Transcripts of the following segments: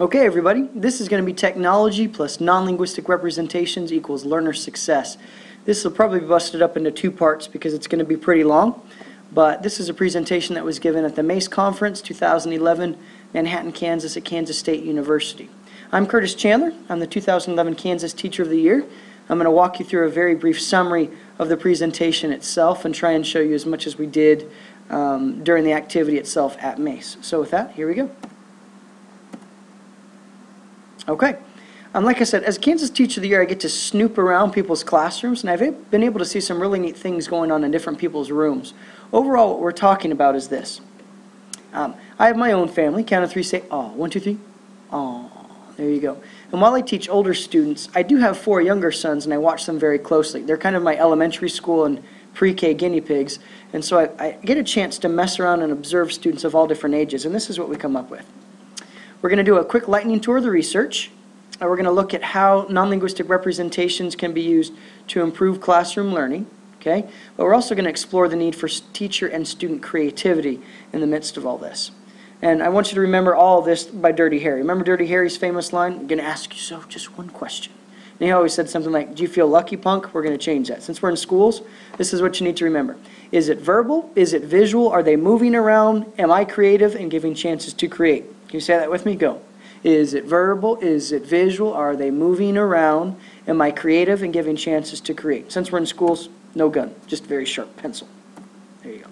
Okay, everybody, this is going to be technology plus non-linguistic representations equals learner success. This will probably be busted up into two parts because it's going to be pretty long, but this is a presentation that was given at the MACE Conference 2011, Manhattan, Kansas at Kansas State University. I'm Curtis Chandler. I'm the 2011 Kansas Teacher of the Year. I'm going to walk you through a very brief summary of the presentation itself and try and show you as much as we did during the activity itself at MACE. So with that, here we go. Okay, like I said, as a Kansas Teacher of the Year, I get to snoop around people's classrooms, and I've been able to see some really neat things going on in different people's rooms. Overall, what we're talking about is this. I have my own family. Count of three, say, aw. One, two, three. Aw. There you go. And while I teach older students, I do have four younger sons, and I watch them very closely. They're kind of my elementary school and pre-K guinea pigs, and so I get a chance to mess around and observe students of all different ages, and this is what we come up with. We're going to do a quick lightning tour of the research, and we're going to look at how non-linguistic representations can be used to improve classroom learning, okay? But we're also going to explore the need for teacher and student creativity in the midst of all this. And I want you to remember all of this by Dirty Harry. Remember Dirty Harry's famous line, I'm going to ask you so just one question. And he always said something like, do you feel lucky, punk? We're going to change that. Since we're in schools, this is what you need to remember. Is it verbal? Is it visual? Are they moving around? Am I creative and giving chances to create? Can you say that with me? Go. Is it verbal? Is it visual? Are they moving around? Am I creative and giving chances to create? Since we're in schools, no gun, just a very sharp pencil. There you go.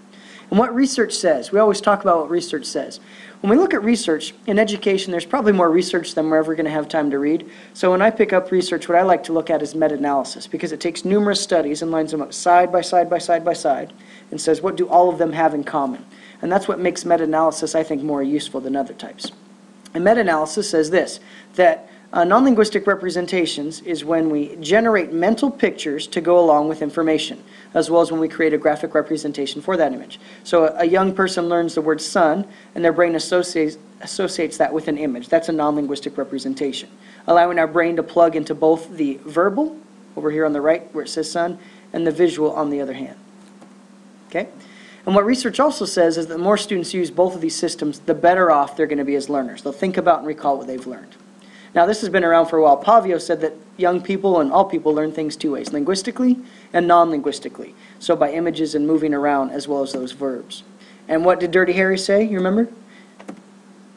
And what research says, we always talk about what research says. When we look at research in education, there's probably more research than we're ever going to have time to read. So when I pick up research, what I like to look at is meta-analysis, because it takes numerous studies and lines them up side by side by side by side and says, what do all of them have in common? And that's what makes meta-analysis, I think, more useful than other types. And meta-analysis says this, that non-linguistic representations is when we generate mental pictures to go along with information, as well as when we create a graphic representation for that image. So a young person learns the word sun, and their brain associates that with an image. That's a non-linguistic representation, allowing our brain to plug into both the verbal, over here on the right where it says sun, and the visual on the other hand. Okay? And what research also says is that the more students use both of these systems, the better off they're going to be as learners. They'll think about and recall what they've learned. Now, this has been around for a while. Pavio said that young people and all people learn things two ways, linguistically and non-linguistically, so by images and moving around as well as those verbs. And what did Dirty Harry say? You remember?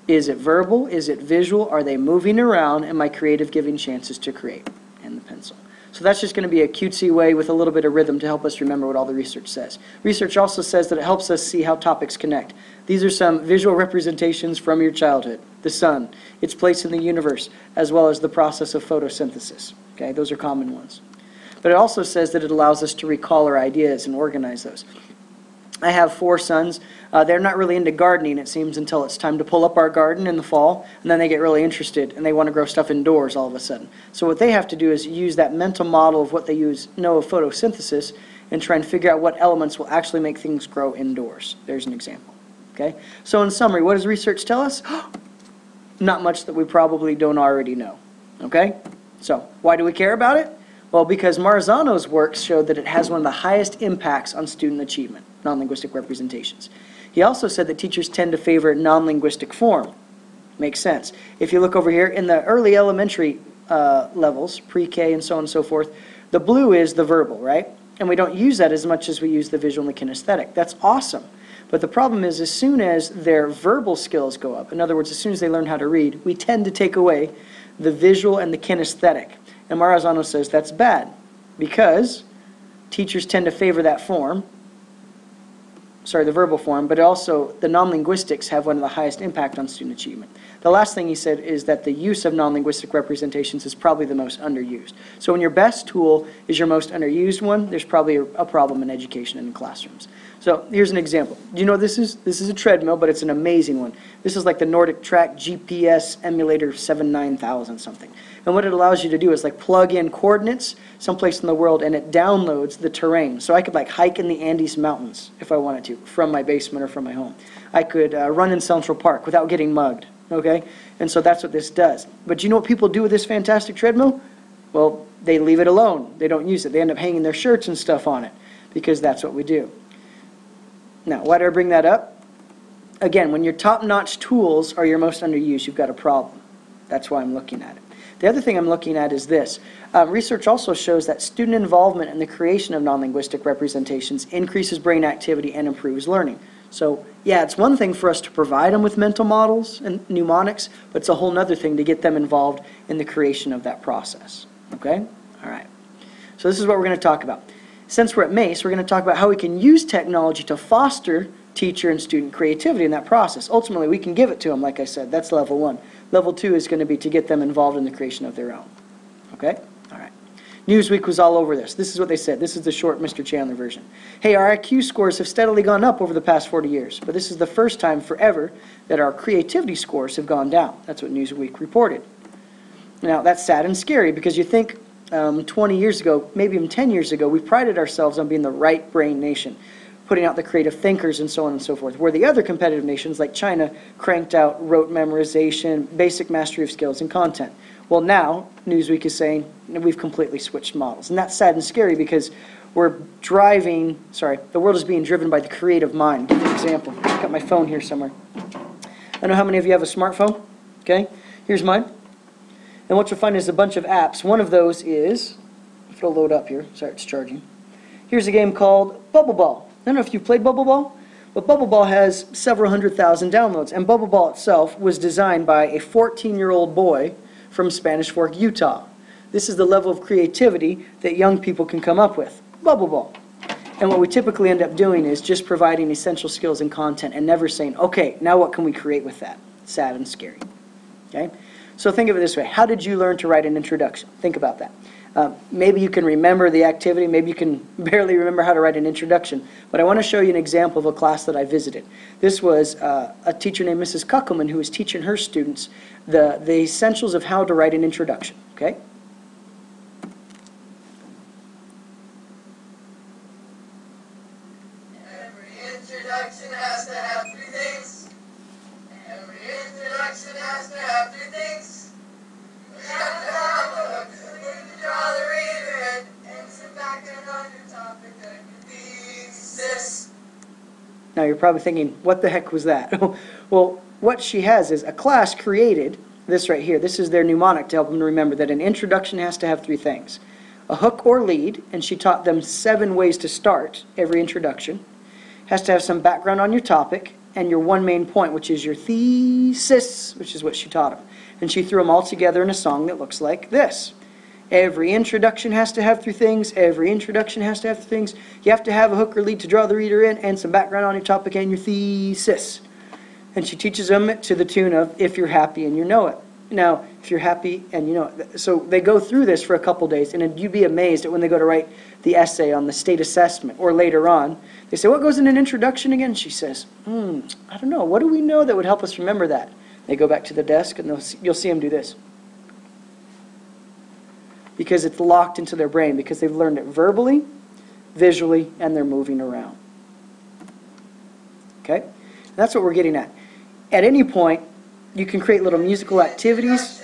Is it verbal? Is it visual? Are they moving around? Am I creative, giving chances to create? And the pencil. So that's just going to be a cutesy way with a little bit of rhythm to help us remember what all the research says. Research also says that it helps us see how topics connect. These are some visual representations from your childhood. The sun, its place in the universe, as well as the process of photosynthesis. Okay, those are common ones. But it also says that it allows us to recall our ideas and organize those. I have four sons. They're not really into gardening, it seems, until it's time to pull up our garden in the fall, and then they get really interested, and they want to grow stuff indoors all of a sudden. So what they have to do is use that mental model of what they know of photosynthesis and try and figure out what elements will actually make things grow indoors. There's an example. Okay? So in summary, what does research tell us? Not much that we probably don't already know. Okay? So why do we care about it? Well, because Marzano's work showed that it has one of the highest impacts on student achievement, non-linguistic representations. He also said that teachers tend to favor non-linguistic form. Makes sense. If you look over here, in the early elementary levels, pre-K and so on and so forth, the blue is the verbal, right? And we don't use that as much as we use the visual and the kinesthetic. That's awesome. But the problem is, as soon as their verbal skills go up, in other words, as soon as they learn how to read, we tend to take away the visual and the kinesthetic. And Marzano says that's bad because teachers tend to favor that form, sorry, the verbal form, but also the non-linguistics have one of the highest impact on student achievement. The last thing he said is that the use of non-linguistic representations is probably the most underused. So when your best tool is your most underused one, there's probably a problem in education and in classrooms. So here's an example. Do you know this is a treadmill, but it's an amazing one. This is like the NordicTrack GPS emulator 79000 something. And what it allows you to do is like plug in coordinates someplace in the world and it downloads the terrain. So I could like hike in the Andes Mountains if I wanted to from my basement or from my home. I could run in Central Park without getting mugged, okay? And so that's what this does. But do you know what people do with this fantastic treadmill? Well, they leave it alone. They don't use it. They end up hanging their shirts and stuff on it because that's what we do. Now, why do I bring that up? Again, when your top-notch tools are your most underused, you've got a problem. That's why I'm looking at it. The other thing I'm looking at is this. Research also shows that student involvement in the creation of non-linguistic representations increases brain activity and improves learning. So, yeah, it's one thing for us to provide them with mental models and mnemonics, but it's a whole other thing to get them involved in the creation of that process. Okay? All right. So this is what we're going to talk about. Since we're at MACE, we're going to talk about how we can use technology to foster teacher and student creativity in that process. Ultimately, we can give it to them, like I said. That's level one. Level two is going to be to get them involved in the creation of their own. Okay? All right. Newsweek was all over this. This is what they said. This is the short Mr. Chandler version. Hey, our IQ scores have steadily gone up over the past 40 years, but this is the first time forever that our creativity scores have gone down. That's what Newsweek reported. Now, that's sad and scary because you think 20 years ago, maybe even 10 years ago, we prided ourselves on being the right brain nation, putting out the creative thinkers and so on and so forth, where the other competitive nations like China cranked out rote memorization, basic mastery of skills and content. Well, now Newsweek is saying we've completely switched models. And that's sad and scary because we're driving, sorry, the world is being driven by the creative mind. Give you an example. I've got my phone here somewhere. I don't know how many of you have a smartphone. Okay, here's mine. And what you'll find is a bunch of apps. One of those is, if it'll load up here, sorry, it's charging. Here's a game called Bubble Ball. I don't know if you've played Bubble Ball, but Bubble Ball has several 100,000 downloads. And Bubble Ball itself was designed by a 14-year-old boy from Spanish Fork, Utah. This is the level of creativity that young people can come up with. Bubble Ball. And what we typically end up doing is just providing essential skills and content and never saying, okay, now what can we create with that? Sad and scary. Okay? So think of it this way. How did you learn to write an introduction? Think about that. Maybe you can remember the activity. Maybe you can barely remember how to write an introduction. But I want to show you an example of a class that I visited. This was a teacher named Mrs. Cuckelman who was teaching her students the essentials of how to write an introduction. Okay? Now you're probably thinking, what the heck was that? Well, what she has is a class created this right here. This is their mnemonic to help them remember that an introduction has to have three things. A hook or lead, and she taught them 7 ways to start every introduction. Has to have some background on your topic and your one main point, which is your thesis, which is what she taught them. And she threw them all together in a song that looks like this. Every introduction has to have 3 things. Every introduction has to have 3 things. You have to have a hook or lead to draw the reader in and some background on your topic and your thesis. And she teaches them it to the tune of If You're Happy and You Know It. Now, if you're happy and you know it. So they go through this for a couple days, and you'd be amazed at when they go to write the essay on the state assessment or later on. They say, what goes in an introduction again? She says, I don't know. What do we know that would help us remember that? They go back to the desk, and you'll see them do this. Because it's locked into their brain, because they've learned it verbally, visually, and they're moving around. Okay? And that's what we're getting at. At any point, you can create little musical activities.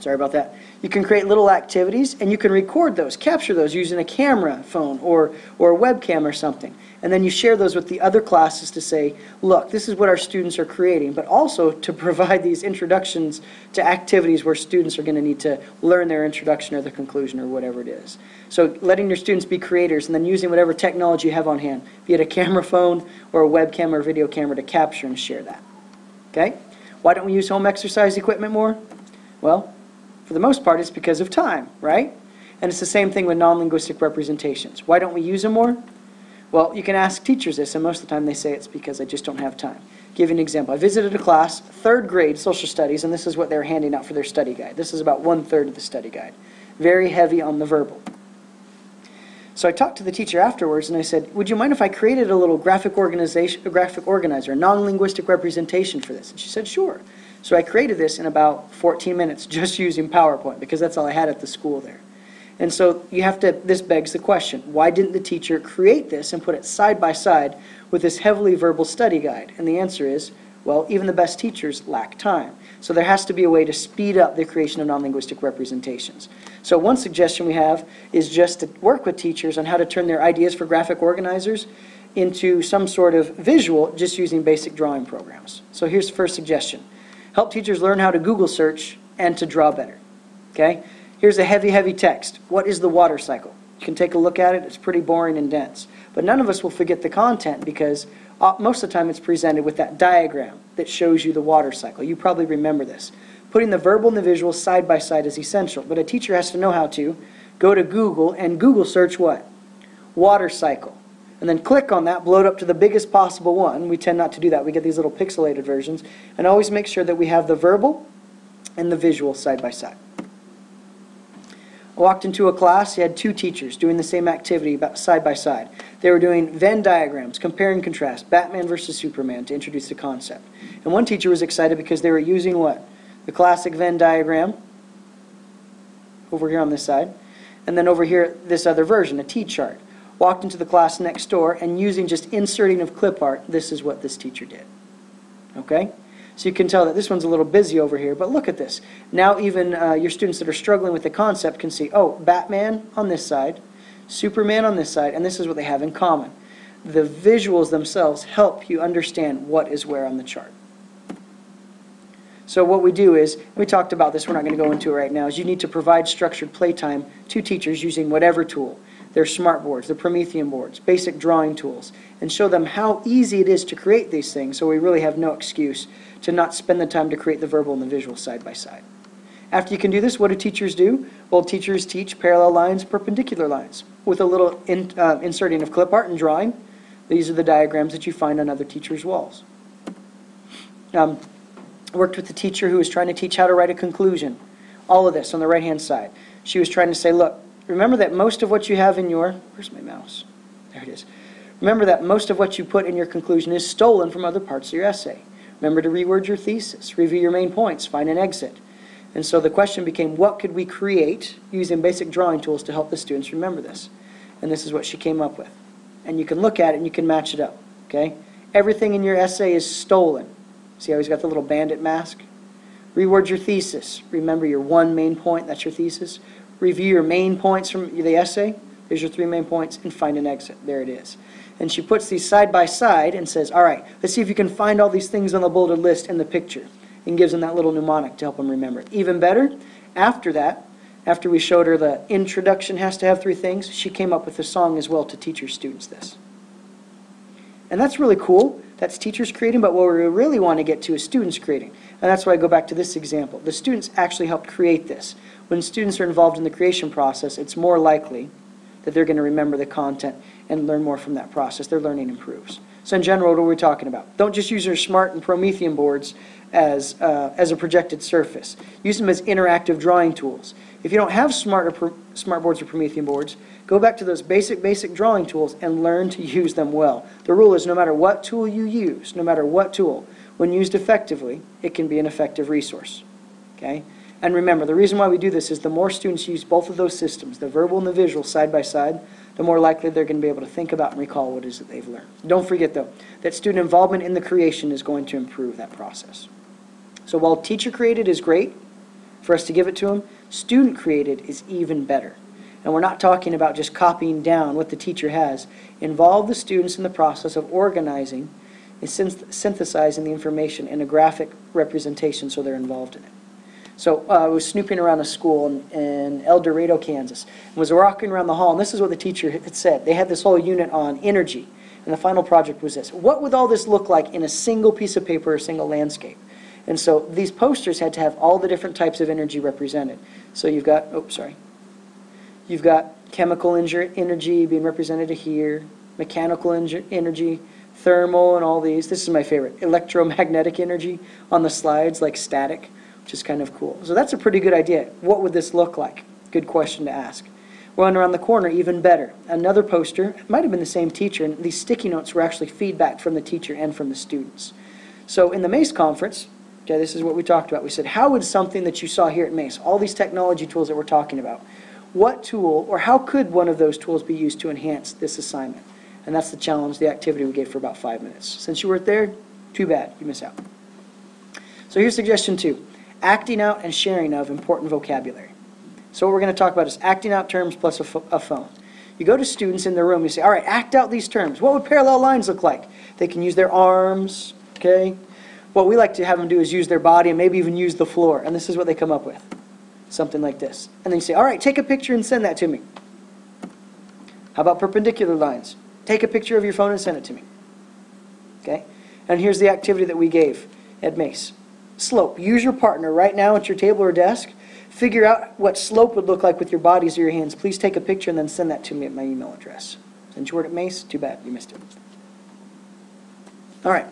Sorry about that. You can create little activities, and you can record those, capture those using a camera phone or a webcam or something. And then you share those with the other classes to say, look, this is what our students are creating, but also to provide these introductions to activities where students are going to need to learn their introduction or their conclusion or whatever it is. So letting your students be creators and then using whatever technology you have on hand, be it a camera phone or a webcam or video camera, to capture and share that. Okay? Why don't we use home exercise equipment more? Well, for the most part, it's because of time, right? And it's the same thing with non-linguistic representations. Why don't we use them more? Well, you can ask teachers this, and most of the time they say it's because I just don't have time. Give you an example. I visited a class, 3rd grade social studies, and this is what they're handing out for their study guide. This is about 1/3 of the study guide. Very heavy on the verbal. So I talked to the teacher afterwards, and I said, would you mind if I created a little graphic organizer, a non-linguistic representation for this? And she said, sure. So I created this in about 14 minutes just using PowerPoint because that's all I had at the school there. And so you have to, this begs the question, why didn't the teacher create this and put it side by side with this heavily verbal study guide? And the answer is, well, even the best teachers lack time. So there has to be a way to speed up the creation of non-linguistic representations. So one suggestion we have is just to work with teachers on how to turn their ideas for graphic organizers into some sort of visual just using basic drawing programs. So here's the first suggestion. help teachers learn how to Google search and to draw better. Okay? Here's a heavy, heavy text. What is the water cycle? You can take a look at it. It's pretty boring and dense. But none of us will forget the content because most of the time it's presented with that diagram that shows you the water cycle. You probably remember this. Putting the verbal and the visual side by side is essential, but a teacher has to know how to go to Google and Google search what? Water cycle. And then click on that, blow it up to the biggest possible one. We tend not to do that. We get these little pixelated versions. And always make sure that we have the verbal and the visual side by side. I walked into a class. You had two teachers doing the same activity side by side. They were doing Venn diagrams, compare and contrast, Batman versus Superman to introduce the concept. And one teacher was excited because they were using what? The classic Venn diagram over here on this side, and then over here this other version, a T-chart. Walked into the class next door and using just inserting of clip art, this is what this teacher did. Okay? So you can tell that this one's a little busy over here, but look at this. Now even your students that are struggling with the concept can see, oh, Batman on this side, Superman on this side, and this is what they have in common. The visuals themselves help you understand what is where on the chart. So what we do is, we talked about this, we're not going to go into it right now, is you need to provide structured playtime to teachers using whatever tool. Their smart boards, their Promethean boards, basic drawing tools, and show them how easy it is to create these things so we really have no excuse to not spend the time to create the verbal and the visual side by side. After you can do this, what do teachers do? Well, teachers teach parallel lines, perpendicular lines, with a little inserting of clip art and drawing. These are the diagrams that you find on other teachers' walls. I worked with a teacher who was trying to teach how to write a conclusion. All of this on the right-hand side. She was trying to say, look, remember that most of what you have in your... Where's my mouse? There it is. Remember that most of what you put in your conclusion is stolen from other parts of your essay. Remember to reword your thesis, review your main points, find an exit. And so the question became, what could we create using basic drawing tools to help the students remember this? And this is what she came up with. And you can look at it and you can match it up. Okay? Everything in your essay is stolen. See how he's got the little bandit mask? Reword your thesis. Remember your one main point, that's your thesis. Review your main points from the essay. There's your three main points, and find an exit. There it is. And she puts these side by side and says, all right, let's see if you can find all these things on the bulleted list in the picture, and gives them that little mnemonic to help them remember it. Even better, after that, after we showed her the introduction has to have three things, she came up with a song as well to teach her students this. And that's really cool. That's teachers creating, but what we really want to get to is students creating. And that's why I go back to this example. The students actually helped create this. When students are involved in the creation process, it's more likely that they're going to remember the content and learn more from that process. Their learning improves. So in general, what are we talking about? Don't just use your smart and Promethean boards as a projected surface. Use them as interactive drawing tools. If you don't have smart boards or Promethean boards, go back to those basic drawing tools and learn to use them well. The rule is no matter what tool you use, no matter what tool, when used effectively, it can be an effective resource. Okay? And remember, the reason why we do this is the more students use both of those systems, the verbal and the visual side by side, the more likely they're going to be able to think about and recall what it is that they've learned. Don't forget, though, that student involvement in the creation is going to improve that process. So while teacher-created is great for us to give it to them, student-created is even better. And we're not talking about just copying down what the teacher has. Involve the students in the process of organizing and synthesizing the information in a graphic representation so they're involved in it. So I was snooping around a school in El Dorado, Kansas, and was walking around the hall, and this is what the teacher had said. They had this whole unit on energy, and the final project was this. What would all this look like in a single piece of paper or a single landscape? And so these posters had to have all the different types of energy represented. So you've got, oh, sorry. You've got chemical energy being represented here, mechanical energy, thermal and all these. This is my favorite, electromagnetic energy on the slides, like static, which is kind of cool. So that's a pretty good idea. What would this look like? Good question to ask. Well, around the corner, even better. Another poster, it might have been the same teacher, and these sticky notes were actually feedback from the teacher and from the students. So in the MACE conference, okay, this is what we talked about. We said, how would something that you saw here at MACE, all these technology tools that we're talking about, what tool or how could one of those tools be used to enhance this assignment? And that's the challenge, the activity we gave for about 5 minutes. Since you weren't there, too bad, you miss out. So here's suggestion 2. Acting out and sharing of important vocabulary. So what we're going to talk about is acting out terms plus a phone. You go to students in their room, you say, all right, act out these terms. What would parallel lines look like? They can use their arms, okay? What we like to have them do is use their body and maybe even use the floor. And this is what they come up with. Something like this. And then you say, all right, take a picture and send that to me. How about perpendicular lines? Take a picture of your phone and send it to me. Okay? And here's the activity that we gave at MACE. Slope. Use your partner right now at your table or desk. Figure out what slope would look like with your bodies or your hands. Please take a picture and then send that to me at my email address. Since you weren't at MACE, too bad, you missed it. All right.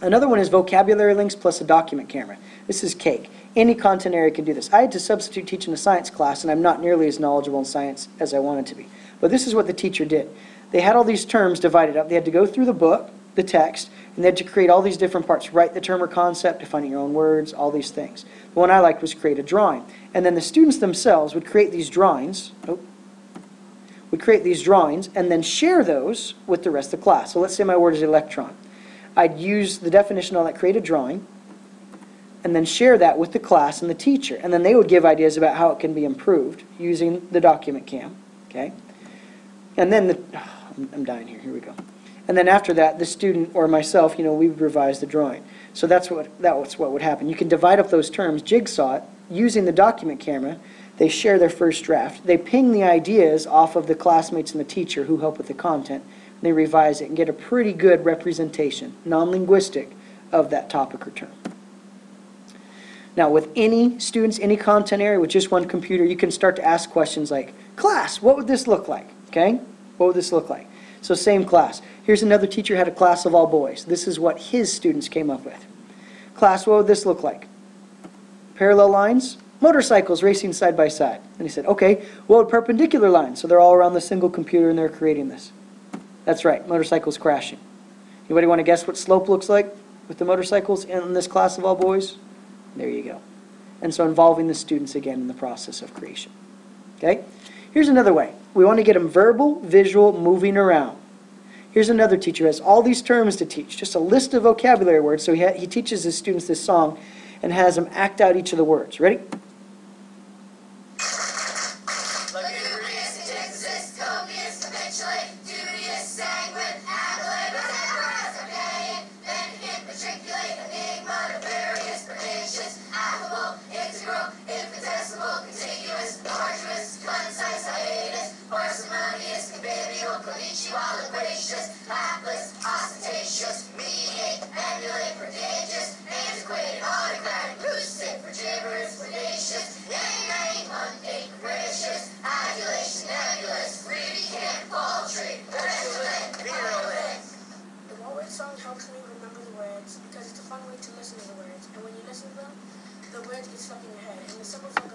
Another one is vocabulary links plus a document camera. This is cake. Any content area can do this. I had to substitute teach in a science class, and I'm not nearly as knowledgeable in science as I wanted to be. But this is what the teacher did. They had all these terms divided up. They had to go through the book, the text, and they had to create all these different parts. Write the term or concept, define it in your own words, all these things. The one I liked was create a drawing. And then the students themselves would create these drawings. And then share those with the rest of the class. So let's say my word is electron. I'd use the definition on that, create a drawing, and then share that with the class and the teacher. And then they would give ideas about how it can be improved using the document cam. Okay? And then I'm dying here. Here we go. And then after that, the student or myself, you know, we would revise the drawing. So that's what would happen. You can divide up those terms, jigsaw it, using the document camera. They share their first draft. They ping the ideas off of the classmates and the teacher who help with the content. And they revise it and get a pretty good representation, non-linguistic, of that topic or term. Now, with any students, any content area, with just one computer, you can start to ask questions like, class, what would this look like? Okay? What would this look like? So same class. Here's another teacher had a class of all boys. This is what his students came up with. Class, what would this look like? Parallel lines, motorcycles racing side by side. And he said, okay, what would perpendicular lines? So they're all around the single computer and they're creating this. That's right, motorcycles crashing. Anybody want to guess what slope looks like with the motorcycles in this class of all boys? There you go. And so involving the students again in the process of creation. Okay? Here's another way. We want to get them verbal, visual, moving around. Here's another teacher who has all these terms to teach, just a list of vocabulary words. So he teaches his students this song and has them act out each of the words. Ready?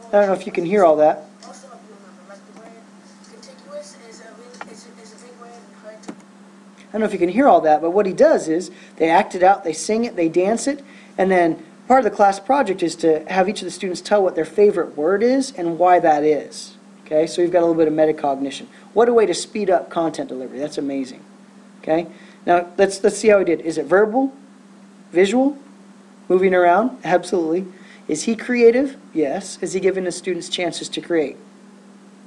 I don't know if you can hear all that. Most of them remember, like the word contiguous is a big word and hard to... I don't know if you can hear all that, but what he does is they act it out, they sing it, they dance it, and then part of the class project is to have each of the students tell what their favorite word is and why that is. Okay, so you've got a little bit of metacognition. What a way to speed up content delivery. That's amazing. Okay, now let's see how he did. Is it verbal? Visual? Moving around? Absolutely. Is he creative? Yes. Is he giving his students chances to create?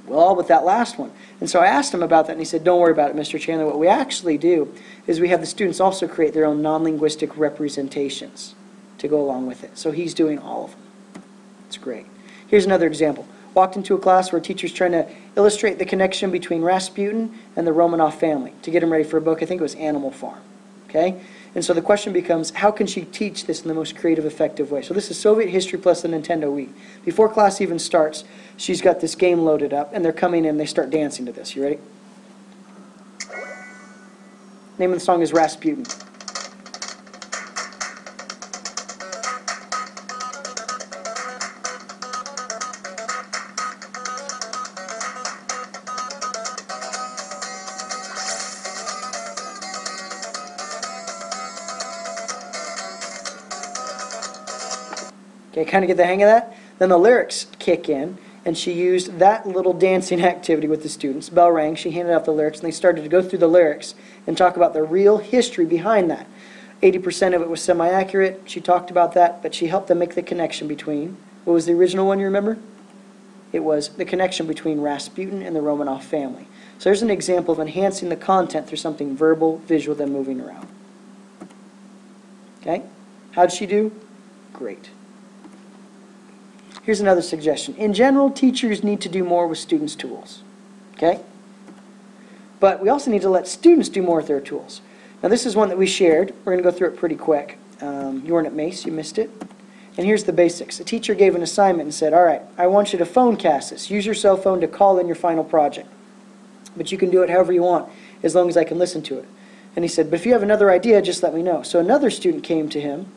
Well, with that last one. And so I asked him about that, and he said, don't worry about it, Mr. Chandler. What we actually do is we have the students also create their own non-linguistic representations to go along with it. So he's doing all of them. It's great. Here's another example. Walked into a class where a teacher's trying to illustrate the connection between Rasputin and the Romanov family to get them ready for a book. I think it was Animal Farm. Okay? And so the question becomes, how can she teach this in the most creative, effective way? So this is Soviet history plus the Nintendo Wii. Before class even starts, she's got this game loaded up, and they're coming in, they start dancing to this. You ready? Name of the song is Rasputin. Kind of get the hang of that? Then the lyrics kick in, and she used that little dancing activity with the students. Bell rang, she handed out the lyrics, and they started to go through the lyrics and talk about the real history behind that. 80% of it was semi-accurate. She talked about that, but she helped them make the connection between, what was the original one, you remember? It was the connection between Rasputin and the Romanov family. So there's an example of enhancing the content through something verbal, visual, then moving around. Okay? How'd she do? Great. Here's another suggestion. In general, teachers need to do more with students' tools. Okay? But we also need to let students do more with their tools. Now, this is one that we shared. We're going to go through it pretty quick. You weren't at MACE. You missed it. And here's the basics. A teacher gave an assignment and said, all right, I want you to phone cast this. Use your cell phone to call in your final project. But you can do it however you want, as long as I can listen to it. And he said, but if you have another idea, just let me know. So another student came to him.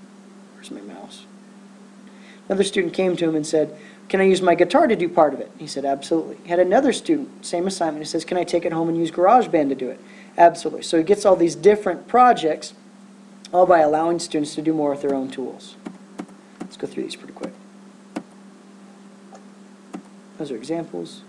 Where's my mouse? Another student came to him and said, can I use my guitar to do part of it? He said, absolutely. Had another student, same assignment, he says, can I take it home and use GarageBand to do it? Absolutely. So he gets all these different projects, all by allowing students to do more with their own tools. Let's go through these pretty quick. Those are examples.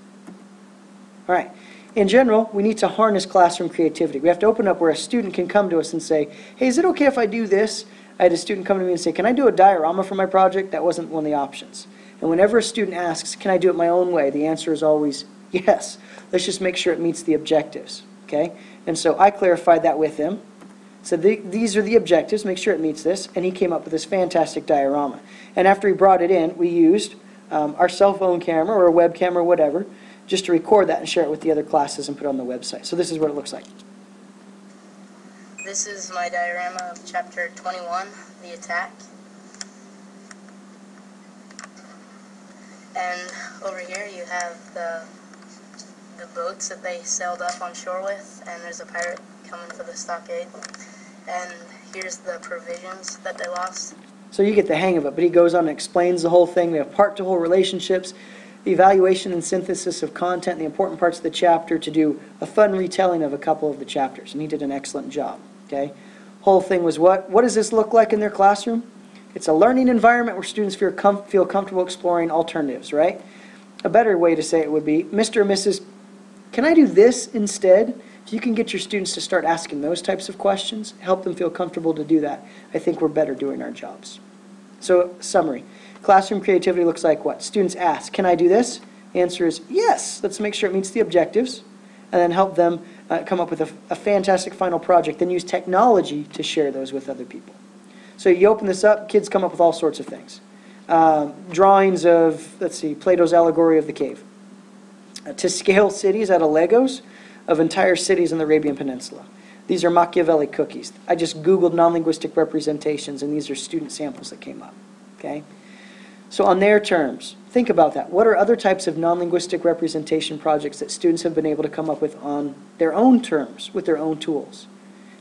All right. In general, we need to harness classroom creativity. We have to open up where a student can come to us and say, hey, is it okay if I do this? I had a student come to me and say, can I do a diorama for my project? That wasn't one of the options. And whenever a student asks, can I do it my own way? The answer is always, yes. Let's just make sure it meets the objectives. Okay? And so I clarified that with him. So these are the objectives. Make sure it meets this. And he came up with this fantastic diorama. And after he brought it in, we used our cell phone camera or a web camera or whatever, just to record that and share it with the other classes and put it on the website. So this is what it looks like. This is my diorama of Chapter 21, The Attack. And over here you have the boats that they sailed up on shore with, and there's a pirate coming for the stockade. And here's the provisions that they lost. So you get the hang of it, but he goes on and explains the whole thing. We have part-to-whole relationships, the evaluation and synthesis of content, the important parts of the chapter, to do a fun retelling of a couple of the chapters. And he did an excellent job. Okay? Whole thing was what? What does this look like in their classroom? It's a learning environment where students feel comfortable exploring alternatives, right? A better way to say it would be, Mr. and Mrs., can I do this instead? If you can get your students to start asking those types of questions, help them feel comfortable to do that, I think we're better doing our jobs. So, summary. Classroom creativity looks like what? Students ask, can I do this? The answer is yes. Let's make sure it meets the objectives and then help them come up with a fantastic final project. Then use technology to share those with other people. So you open this up, kids come up with all sorts of things. Drawings of, let's see, Plato's Allegory of the Cave. To scale cities out of Legos of entire cities in the Arabian Peninsula. These are Machiavelli cookies. I just Googled non-linguistic representations, and these are student samples that came up. Okay? So on their terms, think about that. What are other types of non-linguistic representation projects that students have been able to come up with on their own terms, with their own tools?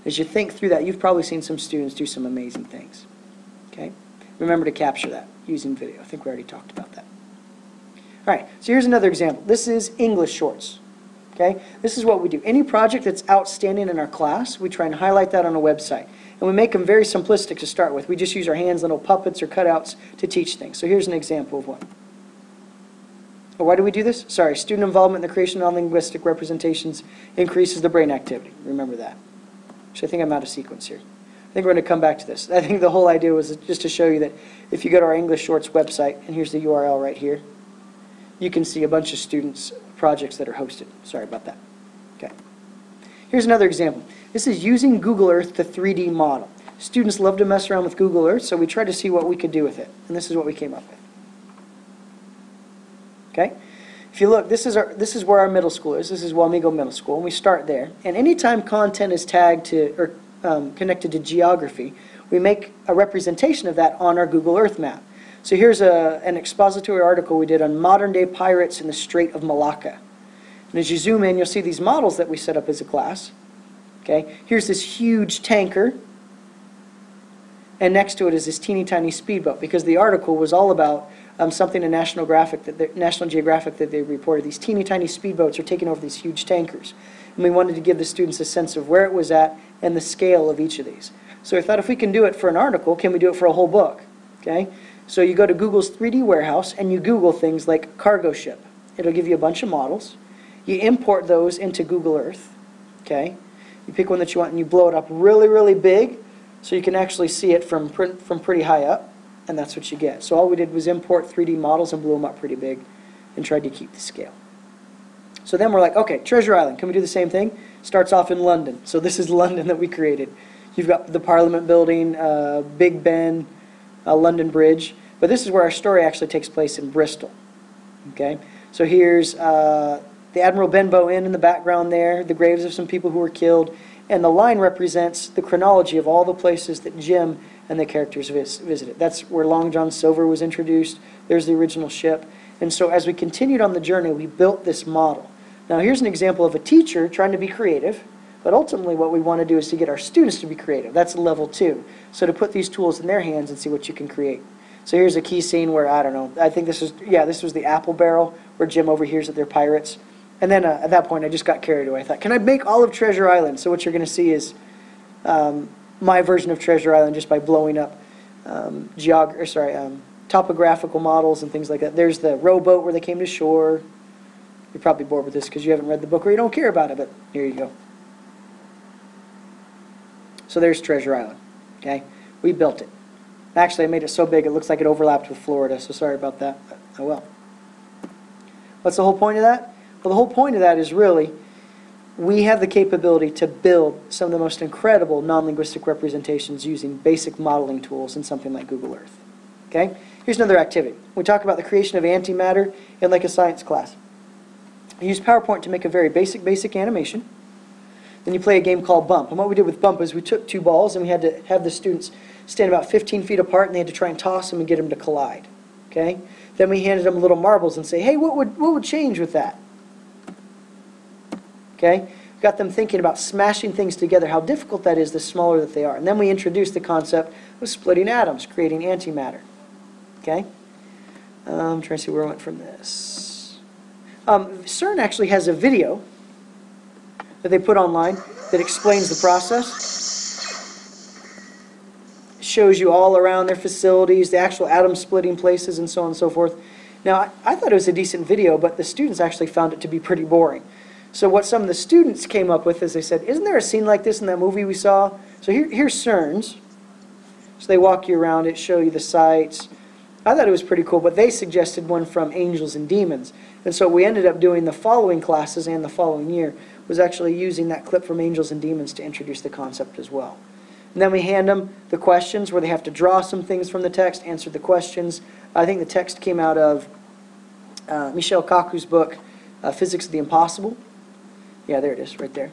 As you think through that, you've probably seen some students do some amazing things. Okay? Remember to capture that using video. I think we already talked about that. All right, so here's another example. This is English shorts. Okay? This is what we do. Any project that's outstanding in our class, we try and highlight that on a website. And we make them very simplistic to start with. We just use our hands, little puppets or cutouts to teach things. So here's an example of one. Oh, why do we do this? Sorry, student involvement in the creation of non-linguistic representations increases the brain activity. Remember that. Actually, I think I'm out of sequence here. I think we're going to come back to this. I think the whole idea was just to show you that if you go to our English Shorts website, and here's the URL right here, you can see a bunch of students' projects that are hosted. Sorry about that. Okay. Here's another example. This is using Google Earth to 3D model. Students love to mess around with Google Earth, so we tried to see what we could do with it. And this is what we came up with. Okay? If you look, this is where our middle school is. This is Walmigo Middle School, and we start there. And anytime content is tagged to or connected to geography, we make a representation of that on our Google Earth map. So here's an expository article we did on modern-day pirates in the Strait of Malacca. And as you zoom in, you'll see these models that we set up as a class. Okay, here's this huge tanker, and next to it is this teeny tiny speedboat, because the article was all about something in National Geographic that they reported. These teeny tiny speedboats are taking over these huge tankers, and we wanted to give the students a sense of where it was at and the scale of each of these. So I thought, if we can do it for an article, can we do it for a whole book? Okay, so you go to Google's 3D warehouse and you Google things like cargo ship. It'll give you a bunch of models. You import those into Google Earth. Okay. You pick one that you want and you blow it up really, really big so you can actually see it from pretty high up, and that's what you get. So all we did was import 3D models and blew them up pretty big and tried to keep the scale. So then we're like, okay, Treasure Island, can we do the same thing? Starts off in London. So this is London that we created. You've got the Parliament Building, Big Ben, London Bridge. But this is where our story actually takes place in Bristol. Okay, so here's the Admiral Benbow Inn in the background there, the graves of some people who were killed, and the line represents the chronology of all the places that Jim and the characters visited. That's where Long John Silver was introduced. There's the original ship. And so as we continued on the journey, we built this model. Now here's an example of a teacher trying to be creative, but ultimately what we want to do is to get our students to be creative. That's level two. So to put these tools in their hands and see what you can create. So here's a key scene where, I don't know, I think this is, yeah, this was the apple barrel where Jim overhears that they're pirates. And then at that point, I just got carried away. I thought, can I make all of Treasure Island? So what you're going to see is my version of Treasure Island just by blowing up topographical models and things like that. There's the rowboat where they came to shore. You're probably bored with this because you haven't read the book or you don't care about it, but here you go. So there's Treasure Island. Okay, we built it. Actually, I made it so big it looks like it overlapped with Florida, so sorry about that, but oh well. What's the whole point of that? Well, the whole point of that is really we have the capability to build some of the most incredible non-linguistic representations using basic modeling tools in something like Google Earth. Okay? Here's another activity. We talk about the creation of antimatter in like a science class. You use PowerPoint to make a very basic animation. Then you play a game called Bump. And what we did with Bump is we took two balls and we had to have the students stand about 15 feet apart and they had to try and toss them and get them to collide. Okay? Then we handed them little marbles and say, hey, what would change with that? Okay? Got them thinking about smashing things together, how difficult that is the smaller that they are. And then we introduced the concept of splitting atoms, creating antimatter. Okay? I'm trying to see where I went from this. CERN actually has a video that they put online that explains the process. It shows you all around their facilities, the actual atom splitting places, and so on and so forth. Now, I thought it was a decent video, but the students actually found it to be pretty boring. So what some of the students came up with is they said, isn't there a scene like this in that movie we saw? So here's CERN's. So they walk you around it, show you the sites. I thought it was pretty cool, but they suggested one from Angels and Demons. And so what we ended up doing the following classes and the following year was actually using that clip from Angels and Demons to introduce the concept as well. And then we hand them the questions where they have to draw some things from the text, answer the questions. I think the text came out of Michel Kaku's book, Physics of the Impossible. Yeah, there it is, right there.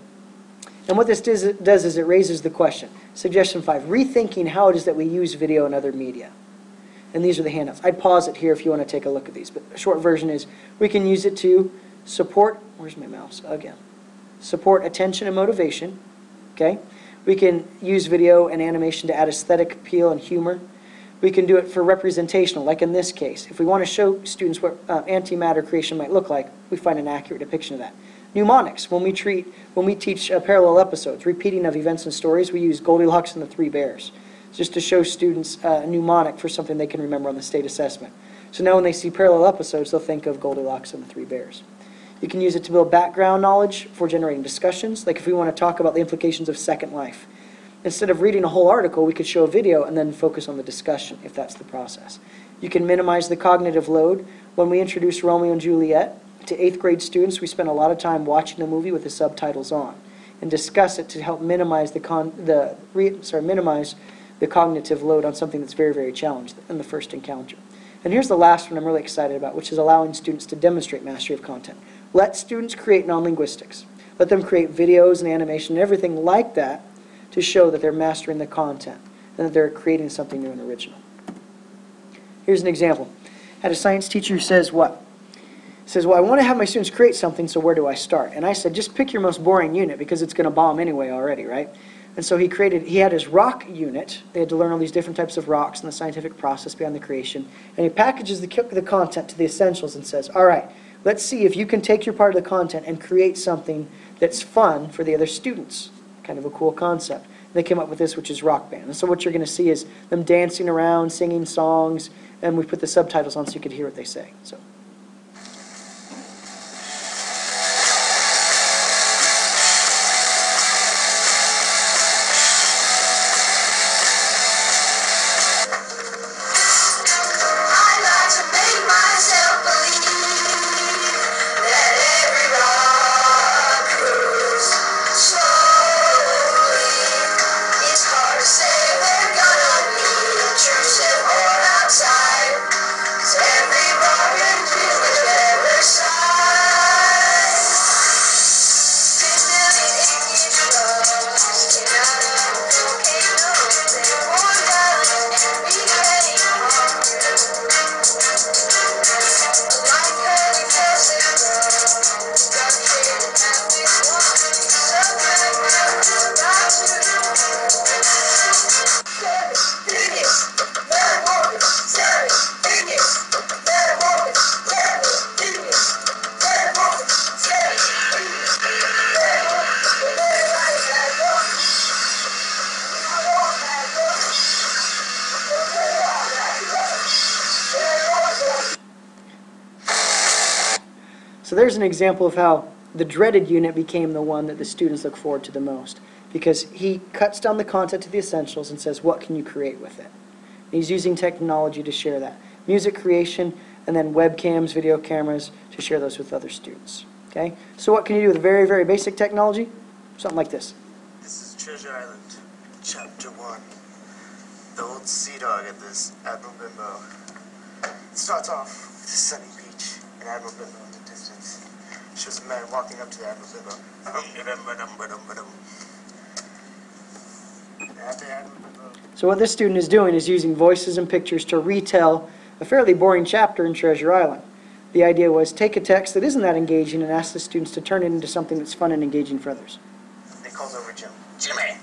And what this does is it raises the question. Suggestion 5, rethinking how it is that we use video and other media. And these are the handouts. I'd pause it here if you want to take a look at these. But a short version is we can use it to support, where's my mouse again? Support attention and motivation. Okay? We can use video and animation to add aesthetic appeal and humor. We can do it for representational, like in this case. If we want to show students what antimatter creation might look like, we find an accurate depiction of that. Mnemonics, when we teach parallel episodes, repeating of events and stories, we use Goldilocks and the Three Bears, just to show students a mnemonic for something they can remember on the state assessment. So now when they see parallel episodes, they'll think of Goldilocks and the Three Bears. You can use it to build background knowledge for generating discussions, like if we want to talk about the implications of Second Life. Instead of reading a whole article, we could show a video and then focus on the discussion, if that's the process. You can minimize the cognitive load. When we introduce Romeo and Juliet to 8th grade students, we spend a lot of time watching the movie with the subtitles on and discuss it to help minimize the cognitive load on something that's very challenged in the first encounter. And here's the last one I'm really excited about, which is allowing students to demonstrate mastery of content. Let students create non-linguistics. Let them create videos and animation and everything like that to show that they're mastering the content and that they're creating something new and original. Here's an example. I had a science teacher who says what? Says, well, I want to have my students create something, so where do I start? And I said, just pick your most boring unit because it's going to bomb anyway already, right? And so he had his rock unit. They had to learn all these different types of rocks and the scientific process behind the creation. And he packages the content to the essentials and says, all right, let's see if you can take your part of the content and create something that's fun for the other students. Kind of a cool concept. And they came up with this, which is Rock Band. And so what you're going to see is them dancing around, singing songs, and we put the subtitles on so you could hear what they say. So. So there's an example of how the dreaded unit became the one that the students look forward to the most, because he cuts down the content to the essentials and says, what can you create with it? And he's using technology to share that. Music creation, and then webcams, video cameras, to share those with other students. Okay? So what can you do with very, very basic technology? Something like this. This is Treasure Island, Chapter 1. The old sea dog at this Admiral Bimbo. It starts off with a sunny beach and Admiral Bimbo in the distance. Shows a man walking up to the Admiral Bimbo. So what this student is doing is using voices and pictures to retell a fairly boring chapter in Treasure Island. The idea was take a text that isn't that engaging and ask the students to turn it into something that's fun and engaging for others. He calls over Jim. Jimmy!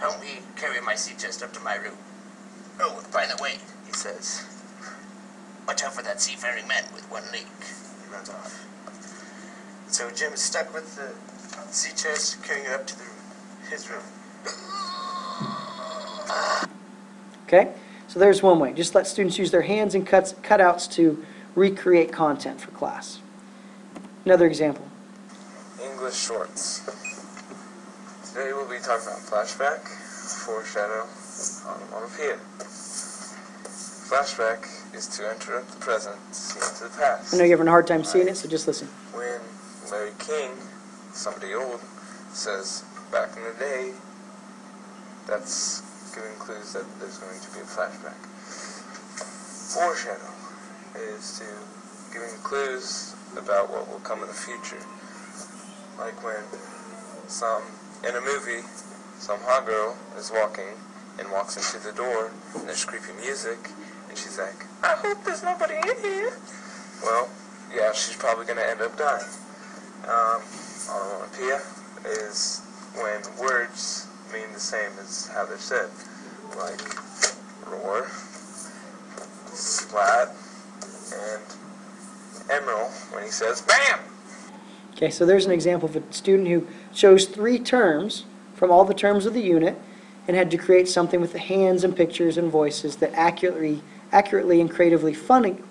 Help me carry my sea chest up to my room. Oh, by the way, he says, watch out for that seafaring man with one leg. He runs off. So Jim is stuck with the sea chest, carrying it up to the room, his room. Okay? So there's one way. Just let students use their hands and cutouts to recreate content for class. Another example. English shorts. Today we'll be talking about flashback, foreshadow, and onomatopoeia. Flashback is to enter the present, see into the past. I know you're having a hard time seeing it, so just listen. When Larry King, somebody old, says, back in the day, that's giving clues that there's going to be a flashback. Foreshadow is to giving clues about what will come in the future. Like when in a movie, some hot girl is walking and walks into the door and there's creepy music and she's like, I hope there's nobody in here. Well, yeah, she's probably going to end up dying. Onomatopoeia is when words mean the same as how they're said, like roar, splat, and emerald when he says BAM! Okay, so there's an example of a student who chose 3 terms from all the terms of the unit and had to create something with the hands and pictures and voices that accurately and creatively,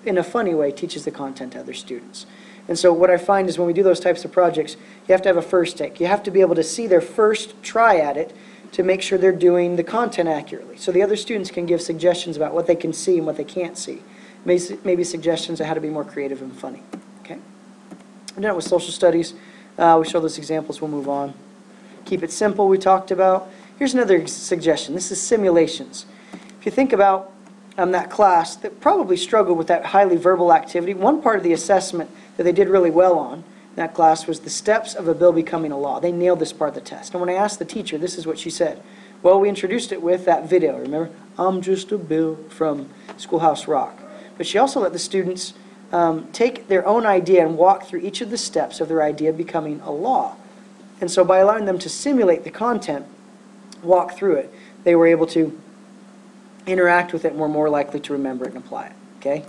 in a funny way, teaches the content to other students. And so what I find is when we do those types of projects, you have to have a first take. You have to be able to see their first try at it to make sure they're doing the content accurately. So the other students can give suggestions about what they can see and what they can't see. Maybe suggestions on how to be more creative and funny. Okay? We're done with social studies. We show those examples. We'll move on. Keep it simple, we talked about. Here's another suggestion. This is simulations. If you think about that class that probably struggled with that highly verbal activity, one part of the assessment that they did really well on in that class was the steps of a bill becoming a law. They nailed this part of the test. And when I asked the teacher, this is what she said. Well, we introduced it with that video, remember? I'm just a bill from Schoolhouse Rock. But she also let the students take their own idea and walk through each of the steps of their idea becoming a law. And so by allowing them to simulate the content, walk through it, they were able to interact with it and we're more likely to remember it and apply it. Okay?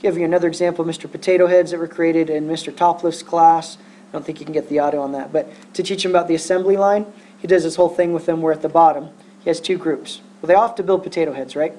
Give you another example of Mr. Potato Heads that were created in Mr. Topliff's class. I don't think you can get the audio on that, but to teach him about the assembly line, he does this whole thing with them where at the bottom he has 2 groups. Well, they all have to build potato heads, right?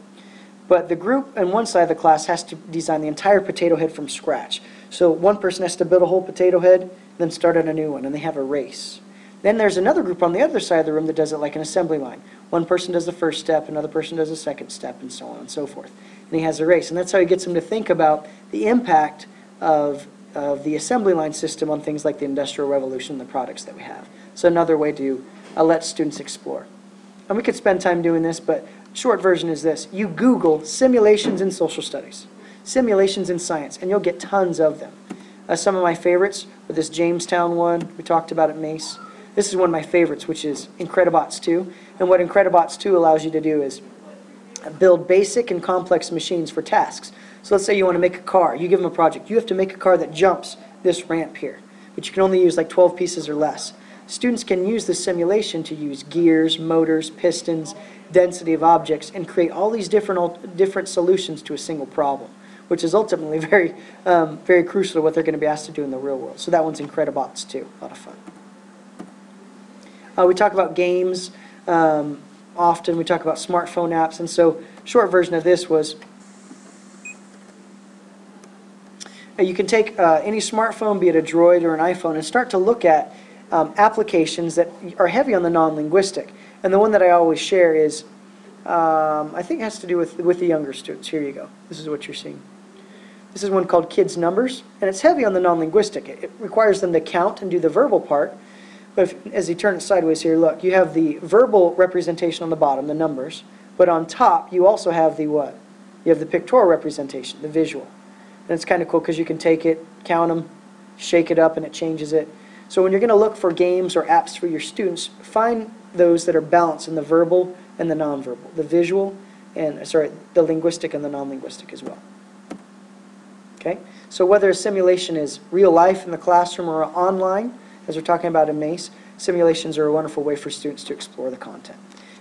But the group on one side of the class has to design the entire potato head from scratch. So one person has to build a whole potato head, then start on a new one, and they have a race. Then there's another group on the other side of the room that does it like an assembly line. One person does the first step, another person does the second step, and so on and so forth. And he has a race. And that's how he gets them to think about the impact of the assembly line system on things like the Industrial Revolution and the products that we have. So another way to let students explore. And we could spend time doing this, but short version is this. You Google simulations in social studies, simulations in science, and you'll get tons of them. Some of my favorites were this Jamestown one we talked about at MACE. This is one of my favorites, which is Incredibots 2. And what Incredibots 2 allows you to do is build basic and complex machines for tasks. So let's say you want to make a car. You give them a project. You have to make a car that jumps this ramp here. But you can only use like 12 pieces or less. Students can use this simulation to use gears, motors, pistons, density of objects, and create all these different solutions to a single problem, which is ultimately very, very crucial to what they're going to be asked to do in the real world. So that one's Incredibots 2. A lot of fun. We talk about games often. We talk about smartphone apps. And so short version of this was you can take any smartphone, be it a Droid or an iPhone, and start to look at applications that are heavy on the non-linguistic. And the one that I always share is, I think it has to do with the younger students. Here you go. This is what you're seeing. This is one called Kids Numbers, and it's heavy on the non-linguistic. It requires them to count and do the verbal part. But if, as you turn it sideways here, look, you have the verbal representation on the bottom, the numbers, but on top you also have the what? You have the pictorial representation, the visual. And it's kind of cool because you can take it, count them, shake it up, and it changes it. So when you're going to look for games or apps for your students, find those that are balanced in the verbal and the nonverbal, the visual and, sorry, the linguistic and the non-linguistic as well. Okay? So whether a simulation is real life in the classroom or online, as we're talking about in MACE, simulations are a wonderful way for students to explore the content.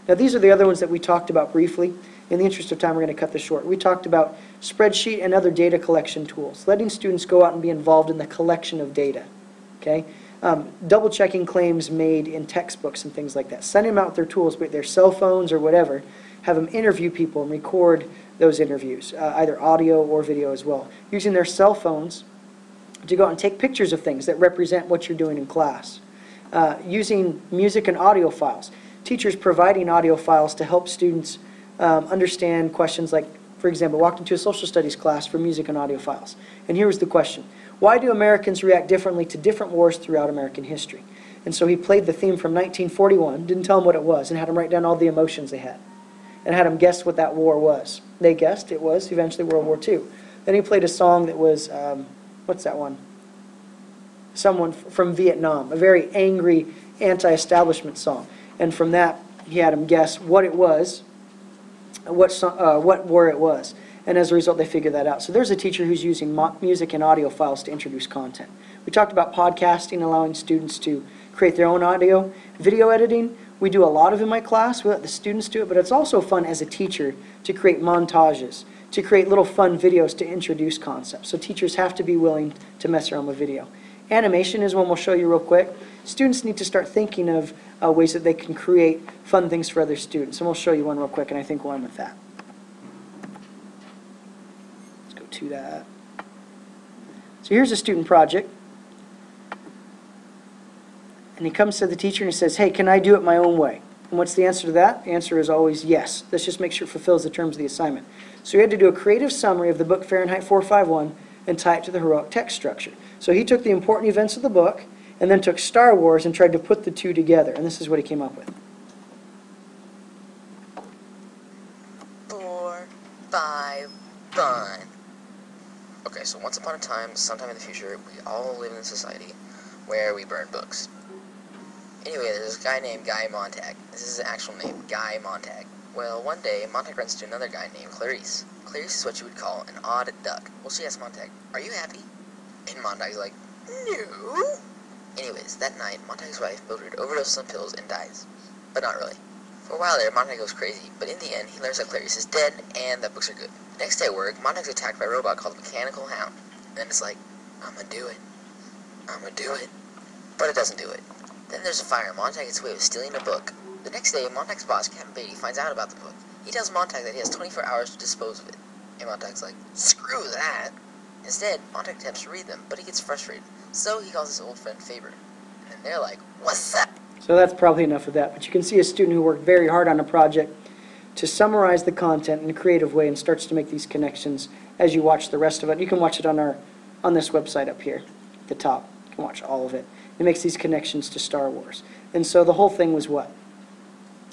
Now these are the other ones that we talked about briefly. In the interest of time, we're going to cut this short. We talked about spreadsheet and other data collection tools, letting students go out and be involved in the collection of data. Okay? Double-checking claims made in textbooks and things like that. Send them out with their tools, with their cell phones or whatever. Have them interview people and record those interviews, either audio or video as well, using their cell phones to go out and take pictures of things that represent what you're doing in class. Using music and audio files. Teachers providing audio files to help students understand questions like, for example, walked into a social studies class for music and audio files. And here was the question. Why do Americans react differently to different wars throughout American history? And so he played the theme from 1941, didn't tell them what it was, and had them write down all the emotions they had, and had them guess what that war was. They guessed it was eventually World War II. Then he played a song that was, what's that one? Someone from Vietnam, a very angry anti-establishment song. And from that, he had them guess what it was, what war it was. And as a result, they figure that out. So there's a teacher who's using music and audio files to introduce content. We talked about podcasting, allowing students to create their own audio. Video editing, we do a lot of in my class. We let the students do it, but it's also fun as a teacher to create montages, to create little fun videos to introduce concepts. So teachers have to be willing to mess around with video. Animation is one we'll show you real quick. Students need to start thinking of ways that they can create fun things for other students. And we'll show you one real quick, and I think we'll end with that. To that. So here's a student project, and he comes to the teacher and he says, hey, can I do it my own way? And what's the answer to that? The answer is always yes. Let's just make sure it fulfills the terms of the assignment. So he had to do a creative summary of the book Fahrenheit 451 and tie it to the heroic text structure. So he took the important events of the book and then took Star Wars and tried to put the two together, and this is what he came up with. 4, 5, 1. Okay, so once upon a time, sometime in the future, we all live in a society where we burn books. Anyway, there's this guy named Guy Montag. This is his actual name, Guy Montag. Well, one day, Montag runs into another guy named Clarice. Clarice is what you would call an odd duck. Well, she asks Montag, are you happy? And Montag's like, no. Anyways, that night, Montag's wife, Mildred, overdoses on pills and dies. But not really. For a while there, Montag goes crazy, but in the end, he learns that Clarice is dead and that books are good. The next day at work, Montag's attacked by a robot called the Mechanical Hound, and it's like, I'm gonna do it. But it doesn't do it. Then there's a fire, Montag gets away with stealing a book. The next day, Montag's boss, Captain Beatty, finds out about the book. He tells Montag that he has 24 hours to dispose of it, and Montag's like, screw that! Instead, Montag attempts to read them, but he gets frustrated, so he calls his old friend Faber, and then they're like, what's up? So that's probably enough of that, but you can see a student who worked very hard on a project to summarize the content in a creative way and starts to make these connections as you watch the rest of it. You can watch it on this website up here at the top. You can watch all of it. It makes these connections to Star Wars. And so the whole thing was what?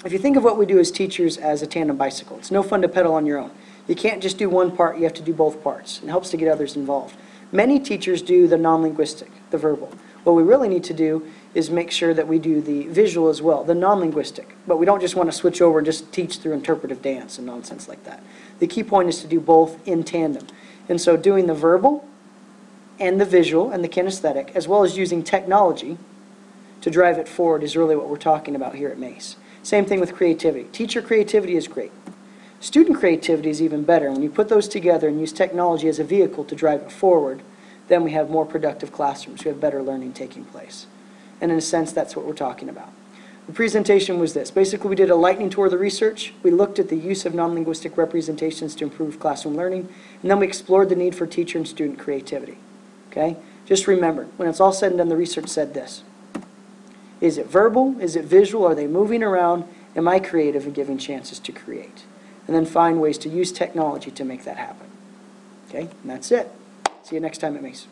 If you think of what we do as teachers as a tandem bicycle, it's no fun to pedal on your own. You can't just do one part, you have to do both parts. It helps to get others involved. Many teachers do the non-linguistic, the verbal. What we really need to do is make sure that we do the visual as well, the non-linguistic. But we don't just want to switch over and just teach through interpretive dance and nonsense like that. The key point is to do both in tandem. And so doing the verbal and the visual and the kinesthetic, as well as using technology to drive it forward, is really what we're talking about here at MACE. Same thing with creativity. Teacher creativity is great. Student creativity is even better. When you put those together and use technology as a vehicle to drive it forward, then we have more productive classrooms. We have better learning taking place. And in a sense, that's what we're talking about. The presentation was this. Basically, we did a lightning tour of the research. We looked at the use of non-linguistic representations to improve classroom learning. And then we explored the need for teacher and student creativity. Okay? Just remember, when it's all said and done, the research said this. Is it verbal? Is it visual? Are they moving around? Am I creative and giving chances to create? And then find ways to use technology to make that happen. Okay? And that's it. See you next time at MACE.